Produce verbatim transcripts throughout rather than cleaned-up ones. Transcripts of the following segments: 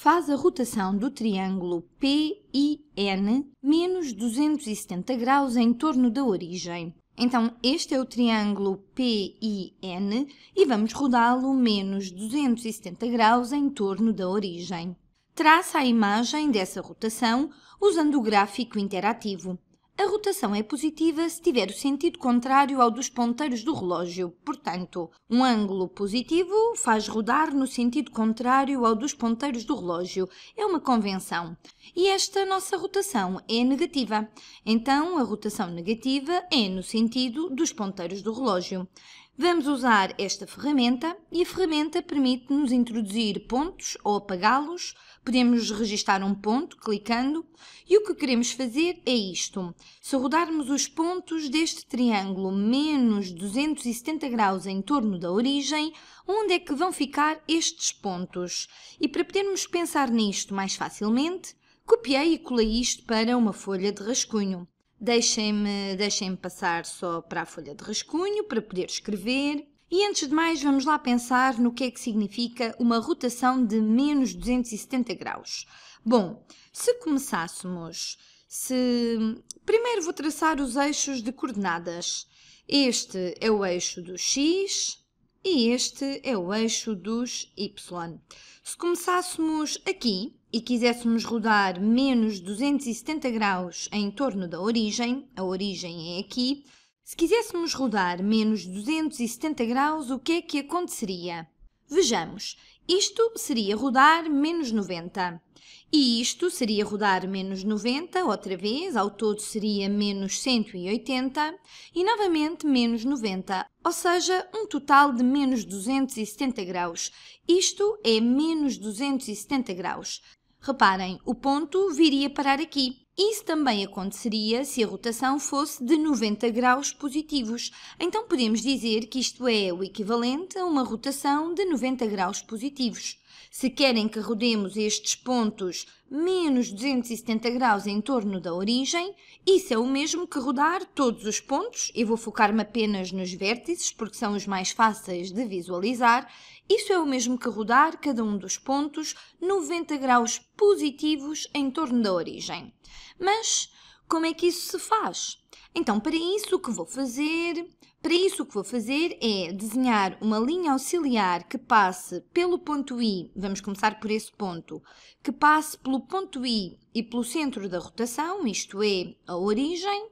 faz a rotação do triângulo P I N menos duzentos e setenta graus em torno da origem. Então, este é o triângulo P I N e vamos rodá-lo menos duzentos e setenta graus em torno da origem. Traça a imagem dessa rotação usando o gráfico interativo. A rotação é positiva se tiver o sentido contrário ao dos ponteiros do relógio. Portanto, um ângulo positivo faz rodar no sentido contrário ao dos ponteiros do relógio. É uma convenção. E esta nossa rotação é negativa. Então, a rotação negativa é no sentido dos ponteiros do relógio. Vamos usar esta ferramenta e a ferramenta permite-nos introduzir pontos ou apagá-los. Podemos registar um ponto clicando e o que queremos fazer é isto. Se rodarmos os pontos deste triângulo menos duzentos e setenta graus em torno da origem, onde é que vão ficar estes pontos? E para podermos pensar nisto mais facilmente, copiei e colei isto para uma folha de rascunho. Deixem-me deixem-me passar só para a folha de rascunho, para poder escrever. E antes de mais, vamos lá pensar no que é que significa uma rotação de menos duzentos e setenta graus. Bom, se começássemos... Se... Primeiro vou traçar os eixos de coordenadas. Este é o eixo do X e este é o eixo dos Y. Se começássemos aqui e quiséssemos rodar menos duzentos e setenta graus em torno da origem, a origem é aqui, se quiséssemos rodar menos duzentos e setenta graus, o que é que aconteceria? Vejamos, isto seria rodar menos noventa. E isto seria rodar menos noventa, outra vez, ao todo seria menos cento e oitenta e novamente menos noventa, ou seja, um total de menos duzentos e setenta graus. Isto é menos duzentos e setenta graus. Reparem, o ponto viria parar aqui. Isso também aconteceria se a rotação fosse de noventa graus positivos. Então podemos dizer que isto é o equivalente a uma rotação de noventa graus positivos. Se querem que rodemos estes pontos menos duzentos e setenta graus em torno da origem, isso é o mesmo que rodar todos os pontos, eu vou focar-me apenas nos vértices porque são os mais fáceis de visualizar, isso é o mesmo que rodar cada um dos pontos noventa graus positivos em torno da origem. Mas como é que isso se faz? Então, para isso o que vou fazer... Para isso, o que vou fazer é desenhar uma linha auxiliar que passe pelo ponto I, vamos começar por esse ponto, que passe pelo ponto I e pelo centro da rotação, isto é, a origem,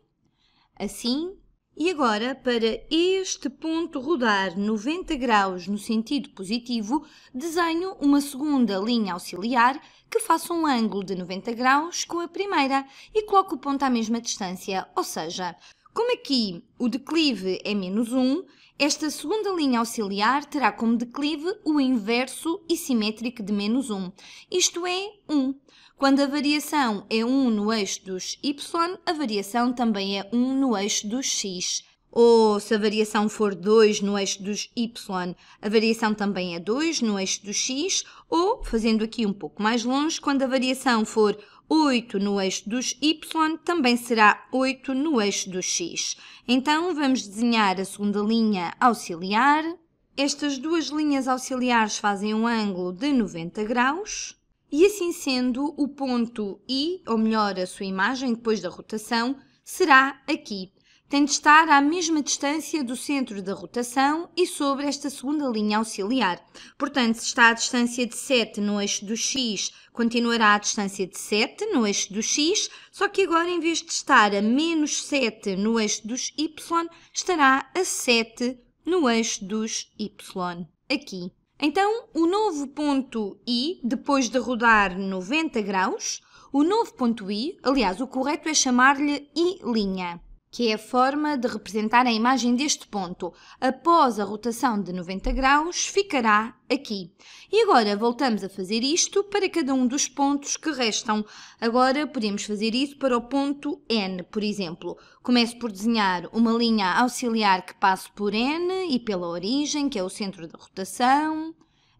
assim. E agora, para este ponto rodar noventa graus no sentido positivo, desenho uma segunda linha auxiliar que faça um ângulo de noventa graus com a primeira e coloco o ponto à mesma distância, ou seja... Como aqui o declive é menos um, esta segunda linha auxiliar terá como declive o inverso e simétrico de menos um, isto é um. Quando a variação é um no eixo dos Y, a variação também é um no eixo dos X. Ou se a variação for dois no eixo dos Y, a variação também é dois no eixo dos X. Ou, fazendo aqui um pouco mais longe, quando a variação for oito no eixo dos Y, também será oito no eixo dos X. Então, vamos desenhar a segunda linha auxiliar. Estas duas linhas auxiliares fazem um ângulo de noventa graus. E assim sendo, o ponto I, ou melhor, a sua imagem depois da rotação, será aqui. Tem de estar à mesma distância do centro da rotação e sobre esta segunda linha auxiliar. Portanto, se está à distância de sete no eixo do X, continuará à distância de sete no eixo do X, só que agora, em vez de estar a menos sete no eixo dos Y, estará a sete no eixo dos Y, aqui. Então, o novo ponto I, depois de rodar noventa graus, o novo ponto I, aliás, o correto é chamar-lhe I', que é a forma de representar a imagem deste ponto. Após a rotação de noventa graus, ficará aqui. E agora voltamos a fazer isto para cada um dos pontos que restam. Agora podemos fazer isso para o ponto N, por exemplo. Começo por desenhar uma linha auxiliar que passe por N e pela origem, que é o centro da rotação,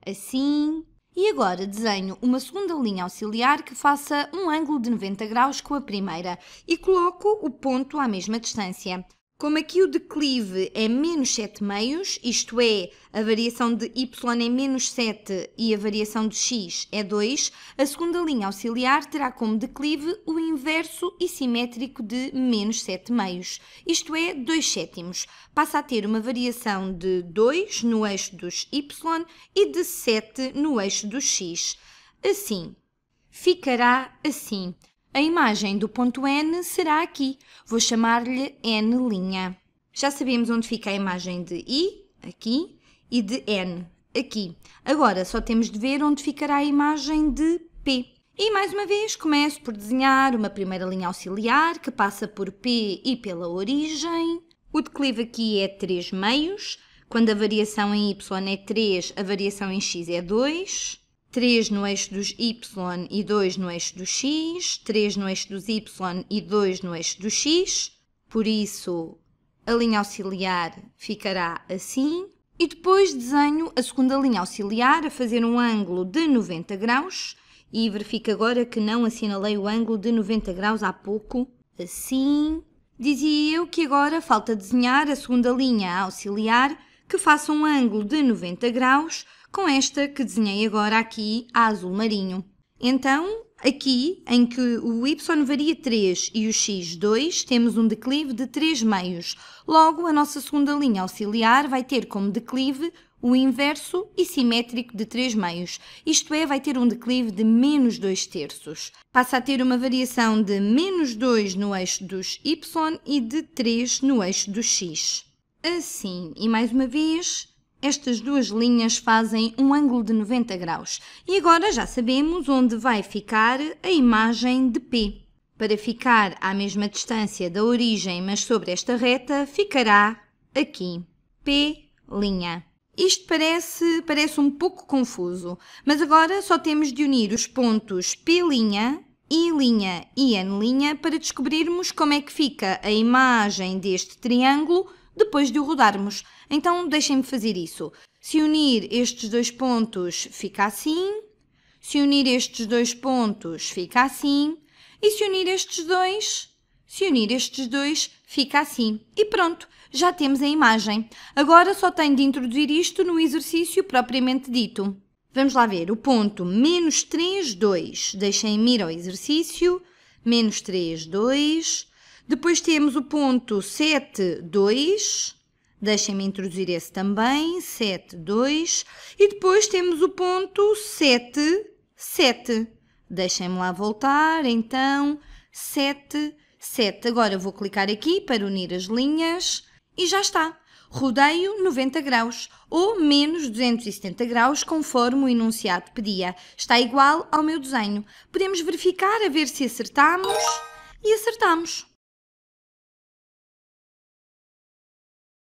assim... E agora desenho uma segunda linha auxiliar que faça um ângulo de noventa graus com a primeira e coloco o ponto à mesma distância. Como aqui o declive é menos sete meios, isto é, a variação de y é menos sete e a variação de x é dois, a segunda linha auxiliar terá como declive o inverso e simétrico de menos sete meios, isto é, dois sétimos. Passa a ter uma variação de dois no eixo dos y e de sete no eixo dos x. Assim, ficará assim. A imagem do ponto N será aqui. Vou chamar-lhe N'. Já sabemos onde fica a imagem de I, aqui, e de N, aqui. Agora só temos de ver onde ficará a imagem de P. E, mais uma vez, começo por desenhar uma primeira linha auxiliar que passa por P e pela origem. O declive aqui é três meios. Quando a variação em Y é três, a variação em X é dois. três no eixo dos y e dois no eixo dos x, três no eixo dos y e dois no eixo dos x. Por isso, a linha auxiliar ficará assim. E depois desenho a segunda linha auxiliar a fazer um ângulo de noventa graus. E verifico agora que não assinalei o ângulo de noventa graus há pouco. Assim. Dizia eu que agora falta desenhar a segunda linha auxiliar que faça um ângulo de noventa graus com esta que desenhei agora aqui a azul marinho. Então, aqui, em que o y varia três e o x dois, temos um declive de três meios. Logo, a nossa segunda linha auxiliar vai ter como declive o inverso e simétrico de três meios, isto é, vai ter um declive de menos dois terços. Passa a ter uma variação de menos dois no eixo dos y e de três no eixo dos x. Assim, e mais uma vez, estas duas linhas fazem um ângulo de noventa graus. E agora já sabemos onde vai ficar a imagem de P. Para ficar à mesma distância da origem, mas sobre esta reta, ficará aqui, P'. Isto parece, parece um pouco confuso, mas agora só temos de unir os pontos P', I' e N' para descobrirmos como é que fica a imagem deste triângulo depois de o rodarmos. Então, deixem-me fazer isso. Se unir estes dois pontos, fica assim. Se unir estes dois pontos, fica assim. E se unir estes dois, se unir estes dois, fica assim. E pronto, já temos a imagem. Agora só tenho de introduzir isto no exercício propriamente dito. Vamos lá ver. O ponto menos três, dois. Deixem-me ir ao exercício. Menos três, dois. Depois temos o ponto sete, dois. Deixem-me introduzir esse também. sete, dois. E depois temos o ponto sete, sete. Deixem-me lá voltar. Então, sete, sete. Agora vou clicar aqui para unir as linhas. E já está. Rodeio noventa graus ou menos duzentos e setenta graus, conforme o enunciado pedia. Está igual ao meu desenho. Podemos verificar a ver se acertamos. E acertamos.